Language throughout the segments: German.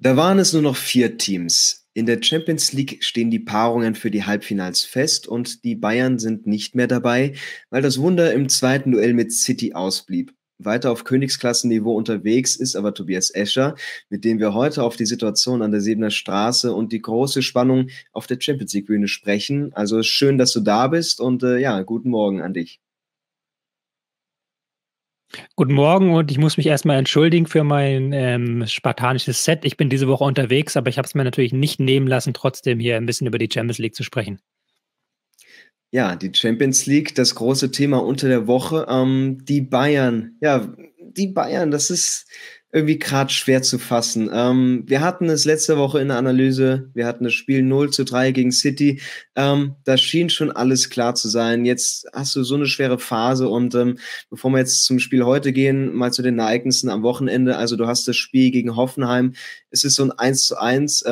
Da waren es nur noch 4 Teams. In der Champions League stehen die Paarungen für die Halbfinals fest und die Bayern sind nicht mehr dabei, weil das Wunder im zweiten Duell mit City ausblieb. Weiter auf Königsklassenniveau unterwegs ist aber Tobias Escher, mit dem wir heute auf die Situation an der Sebener Straße und die große Spannung auf der Champions League Bühne sprechen. Also schön, dass du da bist und guten Morgen an dich. Guten Morgen und ich muss mich erstmal entschuldigen für mein spartanisches Set. Ich bin diese Woche unterwegs, aber ich habe es mir natürlich nicht nehmen lassen, trotzdem hier ein bisschen über die Champions League zu sprechen. Ja, die Champions League, das große Thema unter der Woche. Die Bayern, das ist irgendwie gerade schwer zu fassen. Wir hatten es letzte Woche in der Analyse, wir hatten das Spiel 0:3 gegen City. Da schien schon alles klar zu sein. Jetzt hast du so eine schwere Phase und bevor wir jetzt zum Spiel heute gehen, mal zu den Ereignissen am Wochenende. Also du hast das Spiel gegen Hoffenheim. Es ist so ein 1:1.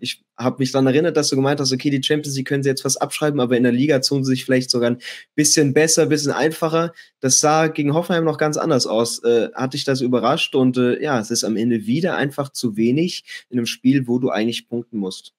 Ich habe mich daran erinnert, dass du gemeint hast, okay, die Champions League können sie jetzt was abschreiben, aber in der Liga tun sie sich vielleicht sogar ein bisschen besser, ein bisschen einfacher. Das sah gegen Hoffenheim noch ganz anders aus. Hat dich das überrascht? Und es ist am Ende wieder einfach zu wenig in einem Spiel, wo du eigentlich punkten musst.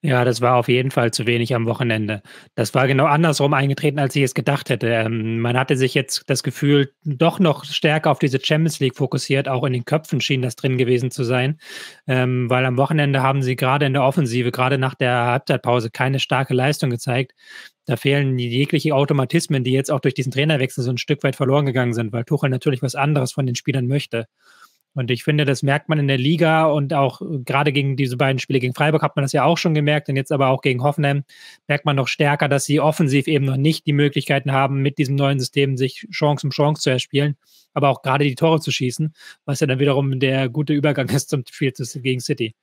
Ja, das war auf jeden Fall zu wenig am Wochenende. Das war genau andersrum eingetreten, als ich es gedacht hätte. Man hatte sich jetzt das Gefühl, doch noch stärker auf diese Champions League fokussiert. Auch in den Köpfen schien das drin gewesen zu sein. Weil am Wochenende haben sie gerade in der Offensive, gerade nach der Halbzeitpause, keine starke Leistung gezeigt. Da fehlen jegliche Automatismen, die jetzt auch durch diesen Trainerwechsel so ein Stück weit verloren gegangen sind, weil Tuchel natürlich was anderes von den Spielern möchte. Und ich finde, das merkt man in der Liga und auch gerade gegen diese beiden Spiele gegen Freiburg hat man das ja auch schon gemerkt und jetzt aber auch gegen Hoffenheim merkt man noch stärker, dass sie offensiv eben noch nicht die Möglichkeiten haben, mit diesem neuen System sich Chance um Chance zu erspielen, aber auch gerade die Tore zu schießen, was ja dann wiederum der gute Übergang ist zum Spiel gegen City.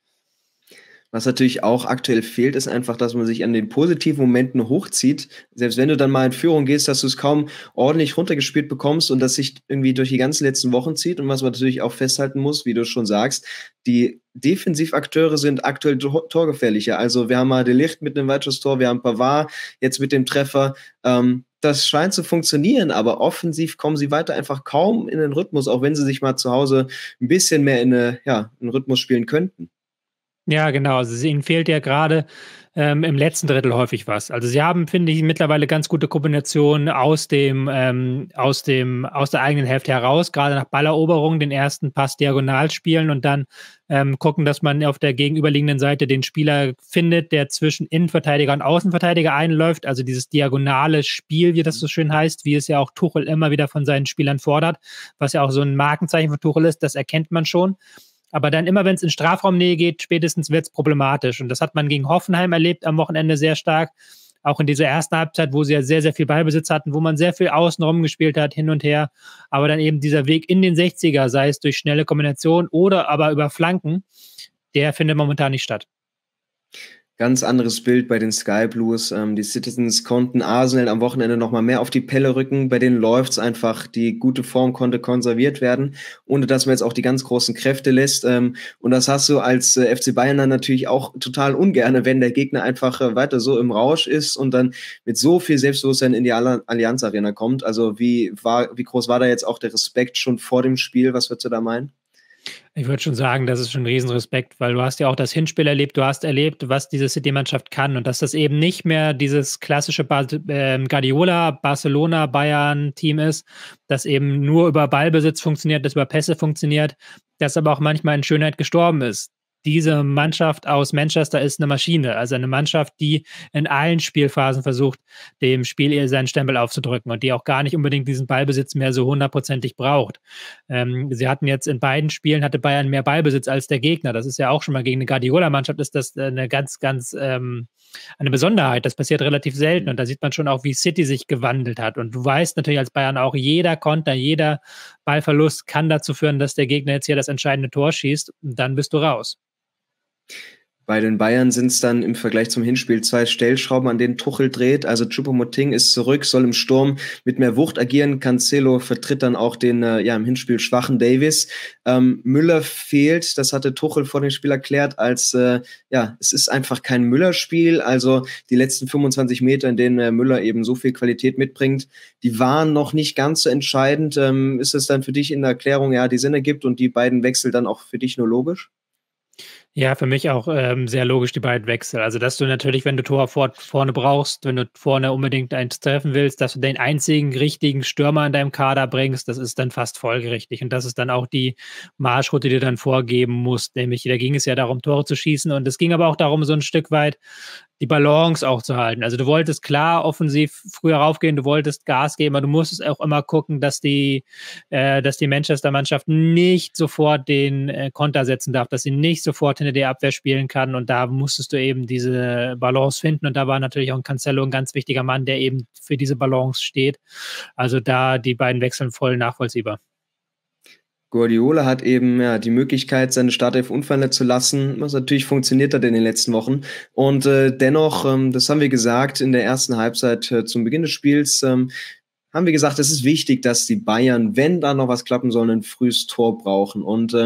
Was natürlich auch aktuell fehlt, ist einfach, dass man sich an den positiven Momenten hochzieht. Selbst wenn du dann mal in Führung gehst, dass du es kaum ordentlich runtergespielt bekommst und das sich irgendwie durch die ganzen letzten Wochen zieht. Und was man natürlich auch festhalten muss, wie du schon sagst, die Defensivakteure sind aktuell torgefährlicher. Also wir haben mal De Ligt mit einem Weitschusstor, wir haben Pavard jetzt mit dem Treffer. Das scheint zu funktionieren, aber offensiv kommen sie weiter einfach kaum in den Rhythmus, auch wenn sie sich mal zu Hause ein bisschen mehr in einen Rhythmus spielen könnten. Ja, genau. Also ihnen fehlt ja gerade im letzten Drittel häufig was. Also sie haben, finde ich, mittlerweile ganz gute Kombinationen aus der eigenen Hälfte heraus, gerade nach Balleroberung den ersten Pass diagonal spielen und dann gucken, dass man auf der gegenüberliegenden Seite den Spieler findet, der zwischen Innenverteidiger und Außenverteidiger einläuft. Also dieses diagonale Spiel, wie das so schön heißt, wie es ja auch Tuchel immer wieder von seinen Spielern fordert, was ja auch so ein Markenzeichen von Tuchel ist, das erkennt man schon. Aber dann immer, wenn es in Strafraumnähe geht, spätestens wird es problematisch. Und das hat man gegen Hoffenheim erlebt am Wochenende sehr stark. Auch in dieser ersten Halbzeit, wo sie ja sehr, sehr viel Ballbesitz hatten, wo man sehr viel außenrum gespielt hat, hin und her. Aber dann eben dieser Weg in den 60er, sei es durch schnelle Kombination oder aber über Flanken, der findet momentan nicht statt. Ganz anderes Bild bei den Sky Blues. Die Citizens konnten Arsenal am Wochenende nochmal mehr auf die Pelle rücken. Bei denen läuft's einfach. Die gute Form konnte konserviert werden, ohne dass man jetzt auch die ganz großen Kräfte lässt. Und das hast du als FC Bayern dann natürlich auch total ungern, wenn der Gegner einfach weiter so im Rausch ist und dann mit so viel Selbstbewusstsein in die Allianz Arena kommt. Also wie groß war da jetzt auch der Respekt schon vor dem Spiel? Was würdest du da meinen? Ich würde schon sagen, das ist schon ein Riesenrespekt, weil du hast ja auch das Hinspiel erlebt, du hast erlebt, was diese City-Mannschaft kann und dass das eben nicht mehr dieses klassische Guardiola, Barcelona, Bayern-Team ist, das eben nur über Ballbesitz funktioniert, das über Pässe funktioniert, das aber auch manchmal in Schönheit gestorben ist. Diese Mannschaft aus Manchester ist eine Maschine, also eine Mannschaft, die in allen Spielphasen versucht, dem Spiel seinen Stempel aufzudrücken und die auch gar nicht unbedingt diesen Ballbesitz mehr so hundertprozentig braucht. Sie hatten jetzt in beiden Spielen, hatte Bayern mehr Ballbesitz als der Gegner. Das ist ja auch schon mal gegen eine Guardiola-Mannschaft, ist das eine eine Besonderheit. Das passiert relativ selten und da sieht man schon auch, wie City sich gewandelt hat. Und du weißt natürlich als Bayern auch, jeder Konter, jeder Ballverlust kann dazu führen, dass der Gegner jetzt hier das entscheidende Tor schießt und dann bist du raus. Bei den Bayern sind es dann im Vergleich zum Hinspiel 2 Stellschrauben, an denen Tuchel dreht. Also Choupo-Moting ist zurück, soll im Sturm mit mehr Wucht agieren. Cancelo vertritt dann auch den im Hinspiel schwachen Davies. Müller fehlt, das hatte Tuchel vor dem Spiel erklärt, als es ist einfach kein Müller-Spiel. Also die letzten 25 Meter, in denen Müller eben so viel Qualität mitbringt, die waren noch nicht ganz so entscheidend. Ist es dann für dich in der Erklärung, die Sinn ergibt und die beiden Wechsel dann auch für dich nur logisch? Ja, für mich auch sehr logisch die beiden Wechsel. Also, dass du natürlich, wenn du Tor vorne brauchst, wenn du vorne unbedingt eins treffen willst, dass du den einzigen richtigen Stürmer in deinem Kader bringst, das ist dann fast folgerichtig. Und das ist dann auch die Marschroute, die du dann vorgeben musst. Nämlich, da ging es ja darum, Tore zu schießen. Und es ging aber auch darum, so ein Stück weit die Balance auch zu halten. Also du wolltest klar offensiv früher raufgehen, du wolltest Gas geben, aber du musstest auch immer gucken, dass die Manchester-Mannschaft nicht sofort den Konter setzen darf, dass sie nicht sofort hinter der Abwehr spielen kann, und da musstest du eben diese Balance finden, und da war natürlich auch ein Cancelo ein ganz wichtiger Mann, der eben für diese Balance steht. Also da die beiden Wechseln voll nachvollziehbar. Guardiola hat eben die Möglichkeit, seine Startelf unverändert zu lassen, was natürlich funktioniert hat in den letzten Wochen. Und dennoch, das haben wir gesagt in der ersten Halbzeit zum Beginn des Spiels, haben wir gesagt, es ist wichtig, dass die Bayern, wenn da noch was klappen soll, ein frühes Tor brauchen. Und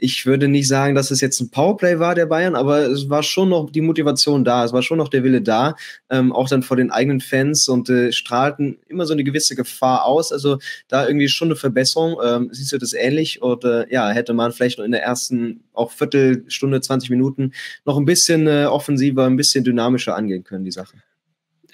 ich würde nicht sagen, dass es jetzt ein Powerplay war der Bayern, aber es war schon noch die Motivation da, es war schon noch der Wille da, auch dann vor den eigenen Fans, und strahlten immer so eine gewisse Gefahr aus, also da irgendwie schon eine Verbesserung, siehst du das ähnlich? Oder ja, hätte man vielleicht noch in der ersten, auch Viertelstunde, 20 Minuten noch ein bisschen offensiver, ein bisschen dynamischer angehen können, die Sache?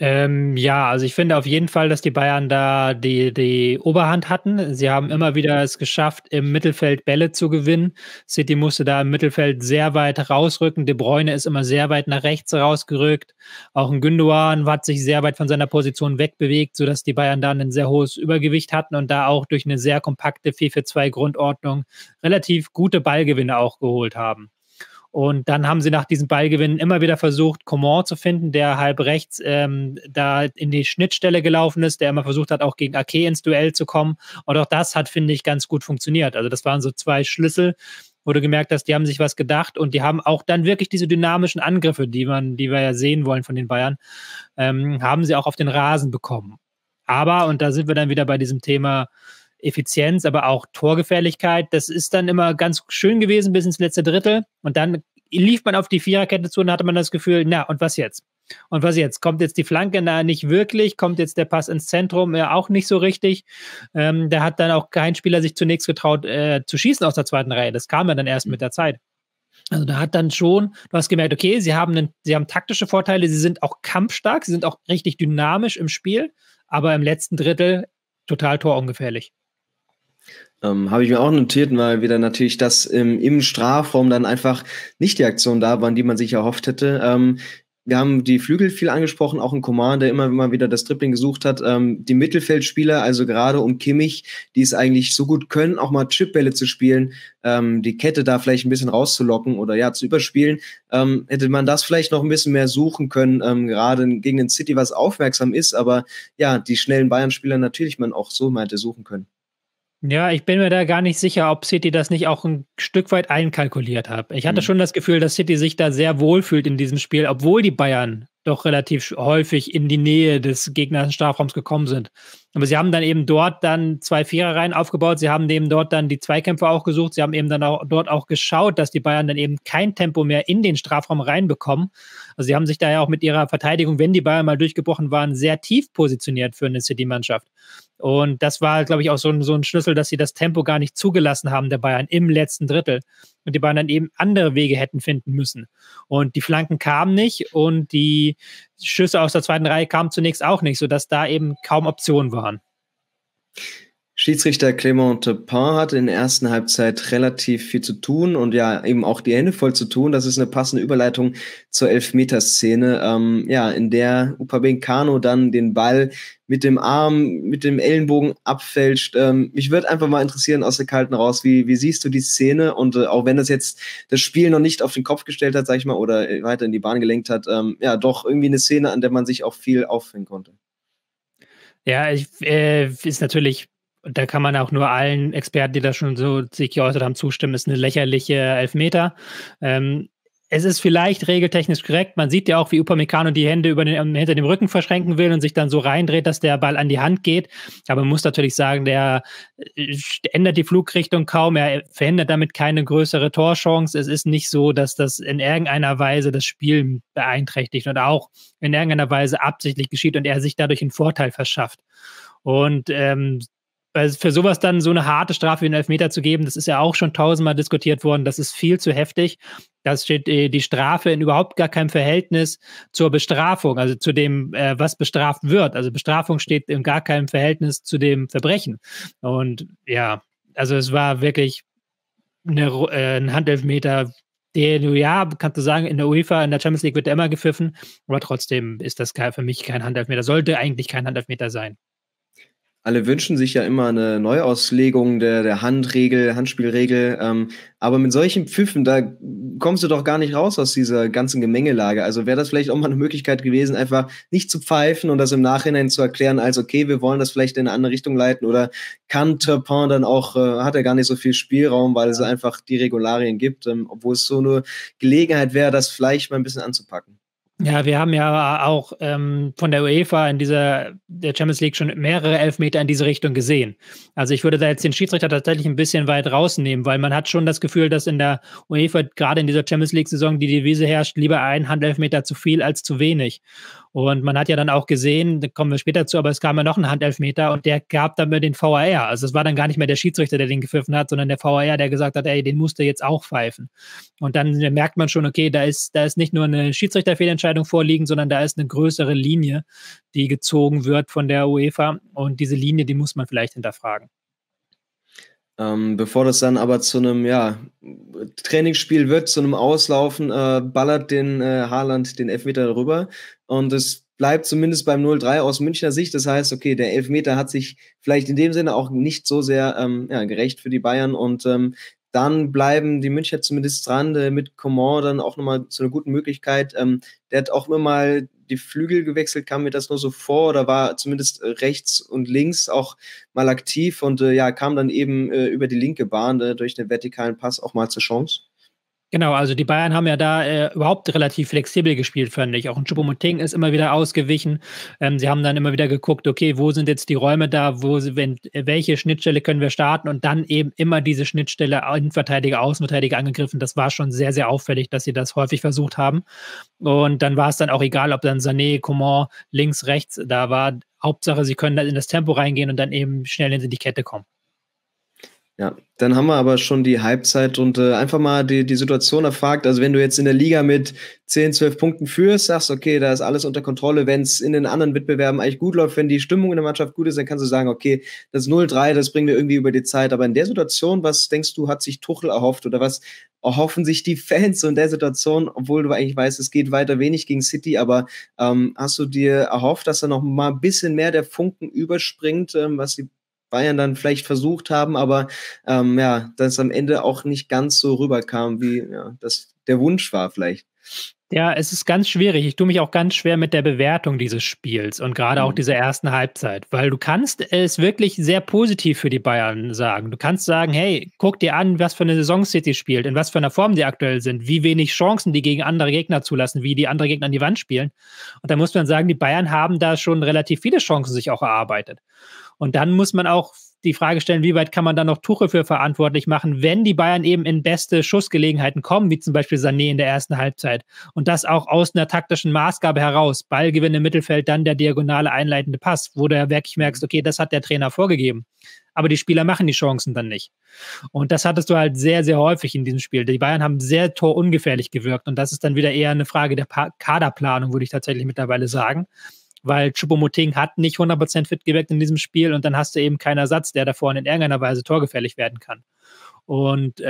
Ja, also ich finde auf jeden Fall, dass die Bayern da die Oberhand hatten. Sie haben immer wieder es geschafft, im Mittelfeld Bälle zu gewinnen. City musste da im Mittelfeld sehr weit rausrücken. De Bruyne ist immer sehr weit nach rechts rausgerückt. Auch ein Gündogan hat sich sehr weit von seiner Position wegbewegt, sodass die Bayern da ein sehr hohes Übergewicht hatten und da auch durch eine sehr kompakte 4-4-2-Grundordnung relativ gute Ballgewinne auch geholt haben. Und dann haben sie nach diesen Ballgewinnen immer wieder versucht, Coman zu finden, der halb rechts da in die Schnittstelle gelaufen ist, der immer versucht hat, auch gegen Ake ins Duell zu kommen. Und auch das hat, finde ich, ganz gut funktioniert. Also das waren so zwei Schlüssel, wo du gemerkt hast, die haben sich was gedacht, und die haben auch dann wirklich diese dynamischen Angriffe, die wir ja sehen wollen von den Bayern, haben sie auch auf den Rasen bekommen. Aber, und da sind wir dann wieder bei diesem Thema Effizienz, aber auch Torgefährlichkeit, das ist dann immer ganz schön gewesen bis ins letzte Drittel, und dann lief man auf die Viererkette zu und hatte man das Gefühl, na, und was jetzt? Und was jetzt? Kommt jetzt die Flanke? Na, nicht wirklich. Kommt jetzt der Pass ins Zentrum? Ja, auch nicht so richtig. Da hat dann auch kein Spieler sich zunächst getraut, zu schießen aus der zweiten Reihe. Das kam ja dann erst mit der Zeit. Also da hat dann schon, du hast gemerkt, okay, sie haben taktische Vorteile, sie sind auch kampfstark, sie sind auch richtig dynamisch im Spiel, aber im letzten Drittel total torungefährlich. Habe ich mir auch notiert, weil wieder natürlich das im Strafraum dann einfach nicht die Aktion da waren, die man sich erhofft hätte. Wir haben die Flügel viel angesprochen, auch ein Coman, der immer wieder das Dribbling gesucht hat. Die Mittelfeldspieler, also gerade um Kimmich, die es eigentlich so gut können, auch mal Chipbälle zu spielen, die Kette da vielleicht ein bisschen rauszulocken oder ja zu überspielen, hätte man das vielleicht noch ein bisschen mehr suchen können, gerade gegen den City, was aufmerksam ist. Aber ja, die schnellen Bayern-Spieler natürlich man auch so mal hätte suchen können. Ja, ich bin mir da gar nicht sicher, ob City das nicht auch ein Stück weit einkalkuliert hat. Ich hatte schon das Gefühl, dass City sich da sehr wohlfühlt in diesem Spiel, obwohl die Bayern doch relativ häufig in die Nähe des gegnerischen Strafraums gekommen sind. Aber sie haben dann eben dort dann zwei Viererreihen aufgebaut, sie haben eben dort dann die Zweikämpfe auch gesucht, sie haben eben dann auch dort auch geschaut, dass die Bayern dann eben kein Tempo mehr in den Strafraum reinbekommen. Also sie haben sich da ja auch mit ihrer Verteidigung, wenn die Bayern mal durchgebrochen waren, sehr tief positioniert für eine City-Mannschaft. Und das war, glaube ich, auch so ein Schlüssel, dass sie das Tempo gar nicht zugelassen haben der Bayern im letzten Drittel. Und die Bayern dann eben andere Wege hätten finden müssen. Und die Flanken kamen nicht und die Schüsse aus der zweiten Reihe kamen zunächst auch nicht, sodass da eben kaum Optionen waren. Schiedsrichter Clément Tepin hatte in der ersten Halbzeit relativ viel zu tun und ja, eben auch die Hände voll zu tun. Das ist eine passende Überleitung zur Elfmeterszene, in der Upamecano dann den Ball mit dem Arm, mit dem Ellenbogen abfälscht. Mich würde einfach mal interessieren aus der Kalten raus, wie siehst du die Szene? Und auch wenn das jetzt das Spiel noch nicht auf den Kopf gestellt hat, sag ich mal, oder weiter in die Bahn gelenkt hat, doch irgendwie eine Szene, an der man sich auch viel aufhängen konnte. Ja, ist natürlich... Und da kann man auch nur allen Experten, die da schon so sich geäußert haben, zustimmen, ist eine lächerliche Elfmeter. Es ist vielleicht regeltechnisch korrekt. Man sieht ja auch, wie Upamecano die Hände hinter dem Rücken verschränken will und sich dann so reindreht, dass der Ball an die Hand geht. Aber man muss natürlich sagen, der ändert die Flugrichtung kaum. Er verhindert damit keine größere Torchance. Es ist nicht so, dass das in irgendeiner Weise das Spiel beeinträchtigt und auch in irgendeiner Weise absichtlich geschieht und er sich dadurch einen Vorteil verschafft. Und für sowas dann so eine harte Strafe wie einen Elfmeter zu geben, das ist ja auch schon tausendmal diskutiert worden, das ist viel zu heftig. Da steht die Strafe in überhaupt gar keinem Verhältnis zur Bestrafung, also zu dem, was bestraft wird. Also Bestrafung steht in gar keinem Verhältnis zu dem Verbrechen. Und ja, also es war wirklich ein Handelfmeter, ja, kannst du sagen, in der UEFA, in der Champions League wird der immer gepfiffen, aber trotzdem ist das für mich kein Handelfmeter, sollte eigentlich kein Handelfmeter sein. Alle wünschen sich ja immer eine Neuauslegung der Handregel, Handspielregel, aber mit solchen Pfiffen, da kommst du doch gar nicht raus aus dieser ganzen Gemengelage. Also wäre das vielleicht auch mal eine Möglichkeit gewesen, einfach nicht zu pfeifen und das im Nachhinein zu erklären, als okay, wir wollen das vielleicht in eine andere Richtung leiten, oder kann Turpin dann auch, hat er gar nicht so viel Spielraum, weil es einfach die Regularien gibt, obwohl es so eine Gelegenheit wäre, das vielleicht mal ein bisschen anzupacken. Ja, wir haben ja auch von der UEFA in der Champions League schon mehrere Elfmeter in diese Richtung gesehen. Also ich würde da jetzt den Schiedsrichter tatsächlich ein bisschen weit rausnehmen, weil man hat schon das Gefühl, dass in der UEFA gerade in dieser Champions League-Saison die Devise herrscht, lieber ein Handelfmeter zu viel als zu wenig. Und man hat ja dann auch gesehen, da kommen wir später zu, aber es kam ja noch ein Handelfmeter und der gab dann den VAR. Also es war dann gar nicht mehr der Schiedsrichter, der den gepfiffen hat, sondern der VAR, der gesagt hat, ey, den musst du jetzt auch pfeifen. Und dann merkt man schon, okay, da ist nicht nur eine Schiedsrichterfehlentscheidung vorliegen, sondern da ist eine größere Linie, die gezogen wird von der UEFA. Und diese Linie, die muss man vielleicht hinterfragen. Bevor das dann aber zu einem Trainingsspiel wird, zu einem Auslaufen, ballert den Haaland den Elfmeter darüber und es bleibt zumindest beim 0-3 aus Münchner Sicht. Das heißt, okay, der Elfmeter hat sich vielleicht in dem Sinne auch nicht so sehr gerecht für die Bayern und dann bleiben die Münchner zumindest dran, mit Coman dann auch nochmal zu einer guten Möglichkeit. Der hat auch immer mal die Flügel gewechselt, kam mir das nur so vor, oder war zumindest rechts und links auch mal aktiv und kam dann eben über die linke Bahn durch den vertikalen Pass auch mal zur Chance. Genau, also die Bayern haben ja da überhaupt relativ flexibel gespielt, fand ich. Auch Choupo-Moting ist immer wieder ausgewichen. Sie haben dann immer wieder geguckt, okay, wo sind jetzt die Räume da, welche Schnittstelle können wir starten, und dann eben immer diese Schnittstelle Innenverteidiger, Außenverteidiger angegriffen. Das war schon sehr, sehr auffällig, dass sie das häufig versucht haben. Und dann war es dann auch egal, ob dann Sané, Coman, links, rechts da war. Hauptsache, sie können dann in das Tempo reingehen und dann eben schnell in die Kette kommen. Ja, dann haben wir aber schon die Halbzeit und einfach mal die Situation erfragt. Also wenn du jetzt in der Liga mit 10, 12 Punkten führst, sagst, okay, da ist alles unter Kontrolle. Wenn es in den anderen Wettbewerben eigentlich gut läuft, wenn die Stimmung in der Mannschaft gut ist, dann kannst du sagen, okay, das 0-3, das bringen wir irgendwie über die Zeit. Aber in der Situation, was denkst du, hat sich Tuchel erhofft, oder was erhoffen sich die Fans in der Situation, obwohl du eigentlich weißt, es geht weiter wenig gegen City, aber hast du dir erhofft, dass da noch mal ein bisschen mehr der Funken überspringt, was die Bayern dann vielleicht versucht haben, aber dass am Ende auch nicht ganz so rüberkam, wie das der Wunsch war vielleicht. Ja, es ist ganz schwierig. Ich tue mich auch ganz schwer mit der Bewertung dieses Spiels und gerade auch dieser ersten Halbzeit, weil du kannst es wirklich sehr positiv für die Bayern sagen. Du kannst sagen, hey, guck dir an, was für eine Saison City spielt, in was für einer Form die aktuell sind, wie wenig Chancen die gegen andere Gegner zulassen, wie die andere Gegner an die Wand spielen. Und da muss man sagen, die Bayern haben da schon relativ viele Chancen sich auch erarbeitet. Und dann muss man auch die Frage stellen, wie weit kann man da noch Tuchel für verantwortlich machen, wenn die Bayern eben in beste Schussgelegenheiten kommen, wie zum Beispiel Sané in der ersten Halbzeit, und das auch aus einer taktischen Maßgabe heraus, Ballgewinn im Mittelfeld, dann der diagonale einleitende Pass, wo du ja wirklich merkst, okay, das hat der Trainer vorgegeben, aber die Spieler machen die Chancen dann nicht. Und das hattest du halt sehr, sehr häufig in diesem Spiel. Die Bayern haben sehr torungefährlich gewirkt und das ist dann wieder eher eine Frage der Kaderplanung, würde ich tatsächlich mittlerweile sagen, weil Choupo-Moting hat nicht 100% fit gewirkt in diesem Spiel und dann hast du eben keinen Ersatz, der da vorne in irgendeiner Weise torgefährlich werden kann. Und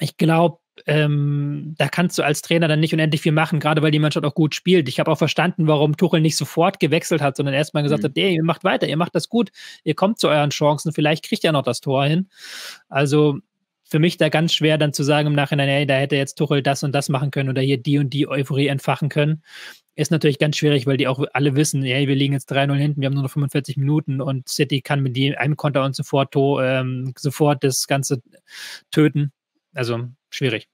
ich glaube, da kannst du als Trainer dann nicht unendlich viel machen, gerade weil die Mannschaft auch gut spielt. Ich habe auch verstanden, warum Tuchel nicht sofort gewechselt hat, sondern erstmal gesagt hat, ey, ihr macht weiter, ihr macht das gut, ihr kommt zu euren Chancen, vielleicht kriegt ihr noch das Tor hin. Also für mich da ganz schwer dann zu sagen im Nachhinein, ey, da hätte jetzt Tuchel das und das machen können oder hier die und die Euphorie entfachen können. Ist natürlich ganz schwierig, weil die auch alle wissen, hey, wir liegen jetzt 3-0 hinten, wir haben nur noch 45 Minuten und City kann mit einem Konter und sofort das Ganze töten. Also schwierig.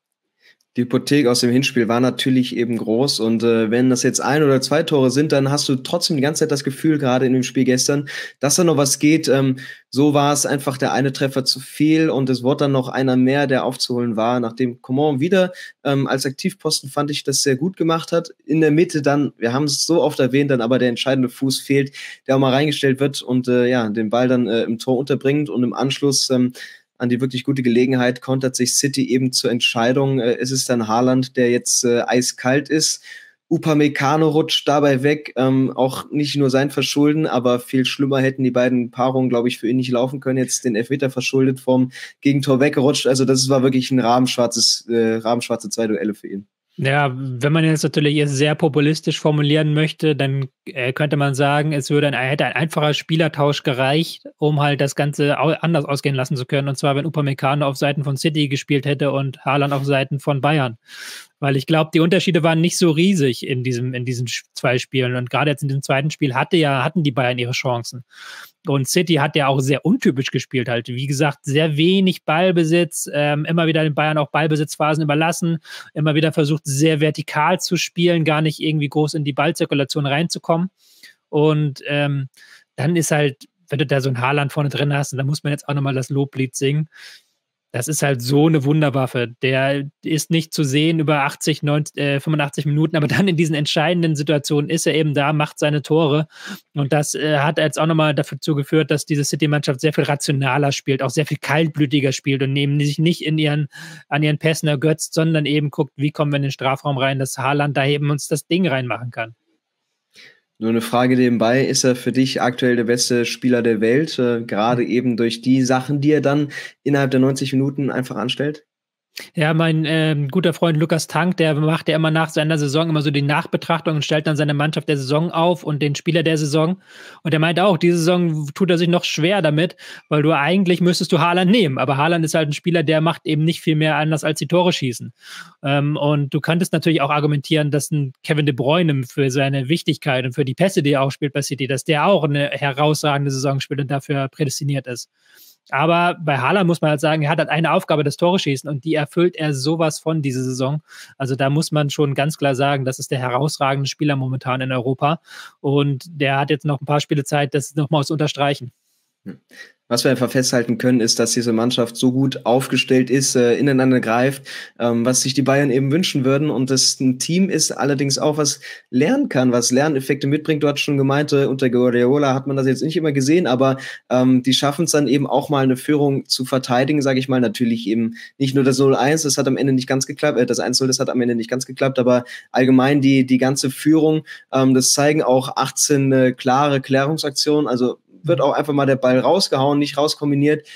Die Hypothek aus dem Hinspiel war natürlich eben groß und wenn das jetzt ein oder zwei Tore sind, dann hast du trotzdem die ganze Zeit das Gefühl, gerade in dem Spiel gestern, dass da noch was geht. So war es einfach der eine Treffer zu viel und es wurde dann noch einer mehr, der aufzuholen war. Nachdem Coman wieder als Aktivposten, fand ich, das sehr gut gemacht hat. In der Mitte dann, wir haben es so oft erwähnt, dann aber der entscheidende Fuß fehlt, der auch mal reingestellt wird und den Ball dann im Tor unterbringt, und im Anschluss an die wirklich gute Gelegenheit kontert sich City eben zur Entscheidung. Ist es dann Haaland, der jetzt eiskalt ist? Upamecano rutscht dabei weg, auch nicht nur sein Verschulden, aber viel schlimmer hätten die beiden Paarungen, glaube ich, für ihn nicht laufen können. Jetzt den Elfmeter verschuldet, vom Gegentor weggerutscht. Also das war wirklich ein rahmenschwarze zwei Duelle für ihn. Ja, wenn man jetzt natürlich jetzt sehr populistisch formulieren möchte, dann könnte man sagen, es würde hätte ein einfacher Spielertausch gereicht, um halt das Ganze anders ausgehen lassen zu können. Und zwar, wenn Upamecano auf Seiten von City gespielt hätte und Haaland auf Seiten von Bayern. Weil ich glaube, die Unterschiede waren nicht so riesig in diesen zwei Spielen. Und gerade jetzt in dem zweiten Spiel hatten die Bayern ihre Chancen. Und City hat ja auch sehr untypisch gespielt halt. Wie gesagt, sehr wenig Ballbesitz, immer wieder den Bayern auch Ballbesitzphasen überlassen, immer wieder versucht, sehr vertikal zu spielen, gar nicht irgendwie groß in die Ballzirkulation reinzukommen. Und dann ist halt, wenn du da so ein Haaland vorne drin hast, und da muss man jetzt auch nochmal das Loblied singen, das ist halt so eine Wunderwaffe. Der ist nicht zu sehen über 85 Minuten, aber dann in diesen entscheidenden Situationen ist er eben da, macht seine Tore. Und das hat jetzt auch nochmal dazu geführt, dass diese City-Mannschaft sehr viel rationaler spielt, auch sehr viel kaltblütiger spielt und nehmen sich nicht an ihren Pässen ergötzt, sondern eben guckt, wie kommen wir in den Strafraum rein, dass Haaland da eben uns das Ding reinmachen kann. Nur eine Frage nebenbei, ist er für dich aktuell der beste Spieler der Welt, gerade eben durch die Sachen, die er dann innerhalb der 90 Minuten einfach anstellt? Ja, mein guter Freund Lukas Tank, der macht ja immer nach seiner Saison immer so die Nachbetrachtung und stellt dann seine Mannschaft der Saison auf und den Spieler der Saison. Und der meint auch, diese Saison tut er sich noch schwer damit, weil du eigentlich müsstest du Haaland nehmen. Aber Haaland ist halt ein Spieler, der macht eben nicht viel mehr anders als die Tore schießen. Und du könntest natürlich auch argumentieren, dass ein Kevin De Bruyne für seine Wichtigkeit und für die Pässe, die er auch spielt bei City, dass der auch eine herausragende Saison spielt und dafür prädestiniert ist. Aber bei Haaland muss man halt sagen, er hat halt eine Aufgabe, das Tore schießen, und die erfüllt er sowas von diese Saison. Also da muss man schon ganz klar sagen, das ist der herausragende Spieler momentan in Europa, und der hat jetzt noch ein paar Spiele Zeit, das nochmal zu unterstreichen. Was wir einfach festhalten können, ist, dass diese Mannschaft so gut aufgestellt ist, ineinander greift, was sich die Bayern eben wünschen würden, und das ein Team ist allerdings auch, was lernen kann, was Lerneffekte mitbringt. Du hast schon gemeint, unter Guardiola hat man das jetzt nicht immer gesehen, aber die schaffen es dann eben auch mal, eine Führung zu verteidigen, sage ich mal, natürlich eben nicht nur das 0-1, das hat am Ende nicht ganz geklappt, das 1-0, das hat am Ende nicht ganz geklappt, aber allgemein die ganze Führung, das zeigen auch 18 klare Klärungsaktionen, also wird auch einfach mal der Ball rausgehauen, nicht rauskombiniert.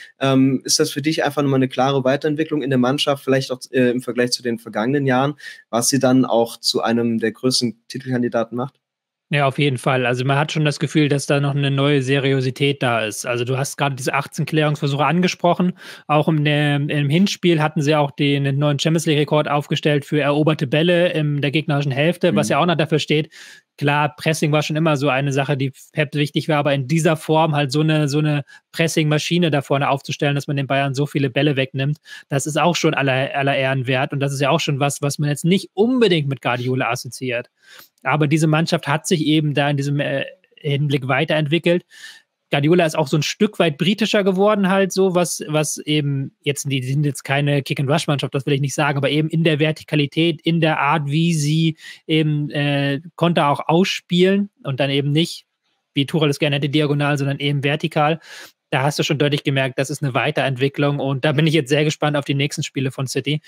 Ist das für dich einfach nochmal eine klare Weiterentwicklung in der Mannschaft, vielleicht auch im Vergleich zu den vergangenen Jahren, was sie dann auch zu einem der größten Titelkandidaten macht? Ja, auf jeden Fall. Also man hat schon das Gefühl, dass da noch eine neue Seriosität da ist. Also du hast gerade diese 18 Klärungsversuche angesprochen. Auch im Hinspiel hatten sie auch den neuen Champions-League-Rekord aufgestellt für eroberte Bälle in der gegnerischen Hälfte, was ja auch noch dafür steht. Klar, Pressing war schon immer so eine Sache, die Pep wichtig war, aber in dieser Form halt so eine Pressing-Maschine da vorne aufzustellen, dass man den Bayern so viele Bälle wegnimmt, das ist auch schon aller Ehren wert, und das ist ja auch schon was man jetzt nicht unbedingt mit Guardiola assoziiert. Aber diese Mannschaft hat sich eben da in diesem Hinblick weiterentwickelt. Guardiola ist auch so ein Stück weit britischer geworden halt so, was eben jetzt, die sind jetzt keine Kick-and-Rush-Mannschaft, das will ich nicht sagen, aber eben in der Vertikalität, in der Art, wie sie eben Konter auch ausspielen und dann eben nicht, wie Tuchel es gerne hätte, diagonal, sondern eben vertikal. Da hast du schon deutlich gemerkt, das ist eine Weiterentwicklung, und da bin ich jetzt sehr gespannt auf die nächsten Spiele von City,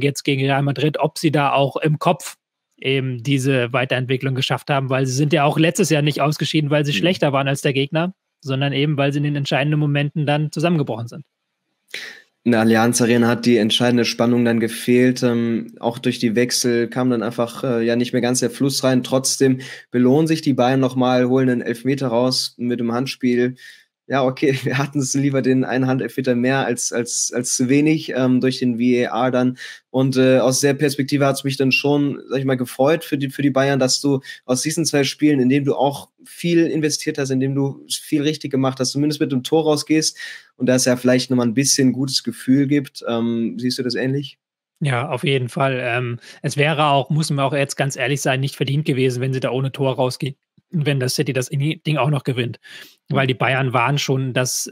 jetzt gegen Real Madrid, ob sie da auch im Kopf eben diese Weiterentwicklung geschafft haben, weil sie sind ja auch letztes Jahr nicht ausgeschieden, weil sie schlechter waren als der Gegner, sondern eben, weil sie in den entscheidenden Momenten dann zusammengebrochen sind. In der Allianz Arena hat die entscheidende Spannung dann gefehlt. Auch durch die Wechsel kam dann einfach ja nicht mehr ganz der Fluss rein. Trotzdem belohnen sich die Bayern nochmal, holen einen Elfmeter raus mit dem Handspiel. Ja, okay, wir hatten es lieber den einen Handelfmeter mehr als zu wenig durch den VAR dann. Und aus der Perspektive hat es mich dann schon, sag ich mal, gefreut für die Bayern, dass du aus diesen zwei Spielen, in denen du auch viel investiert hast, in denen du viel richtig gemacht hast, zumindest mit dem Tor rausgehst und da es ja vielleicht nochmal ein bisschen gutes Gefühl gibt. Siehst du das ähnlich? Ja, auf jeden Fall. Es wäre auch, muss man auch jetzt ganz ehrlich sein, nicht verdient gewesen, wenn sie da ohne Tor rausgehen. Wenn das City das Ding auch noch gewinnt. Weil die Bayern waren schon das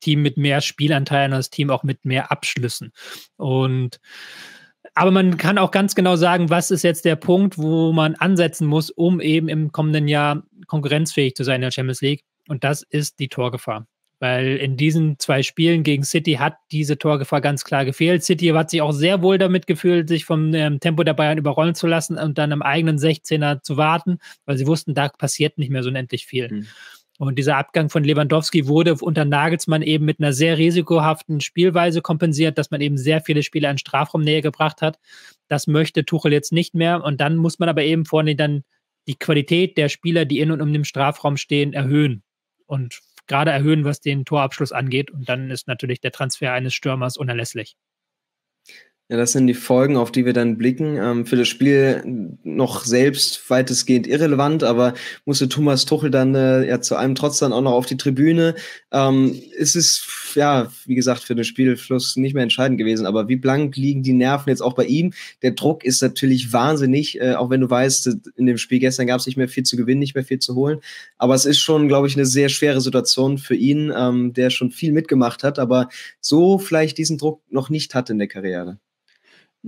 Team mit mehr Spielanteilen und das Team auch mit mehr Abschlüssen. Aber man kann auch ganz genau sagen, was ist jetzt der Punkt, wo man ansetzen muss, um eben im kommenden Jahr konkurrenzfähig zu sein in der Champions League. Und das ist die Torgefahr. Weil in diesen zwei Spielen gegen City hat diese Torgefahr ganz klar gefehlt. City hat sich auch sehr wohl damit gefühlt, sich vom Tempo der Bayern überrollen zu lassen und dann am eigenen 16er zu warten, weil sie wussten, da passiert nicht mehr so unendlich viel. Mhm. Und dieser Abgang von Lewandowski wurde unter Nagelsmann eben mit einer sehr risikohaften Spielweise kompensiert, dass man eben sehr viele Spieler in Strafraumnähe gebracht hat. Das möchte Tuchel jetzt nicht mehr. Und dann muss man aber eben vorne dann die Qualität der Spieler, die in und um den Strafraum stehen, erhöhen. Und gerade erhöhen, was den Torabschluss angeht. Und dann ist natürlich der Transfer eines Stürmers unerlässlich. Ja, das sind die Folgen, auf die wir dann blicken. Für das Spiel noch selbst weitestgehend irrelevant, aber musste Thomas Tuchel dann ja zu allem Trotz dann auch noch auf die Tribüne. Es ist, ja, wie gesagt, für den Spielfluss nicht mehr entscheidend gewesen, aber wie blank liegen die Nerven jetzt auch bei ihm? Der Druck ist natürlich wahnsinnig, auch wenn du weißt, in dem Spiel gestern gab es nicht mehr viel zu gewinnen, nicht mehr viel zu holen, aber es ist schon, glaube ich, eine sehr schwere Situation für ihn, der schon viel mitgemacht hat, aber so vielleicht diesen Druck noch nicht hatte in der Karriere.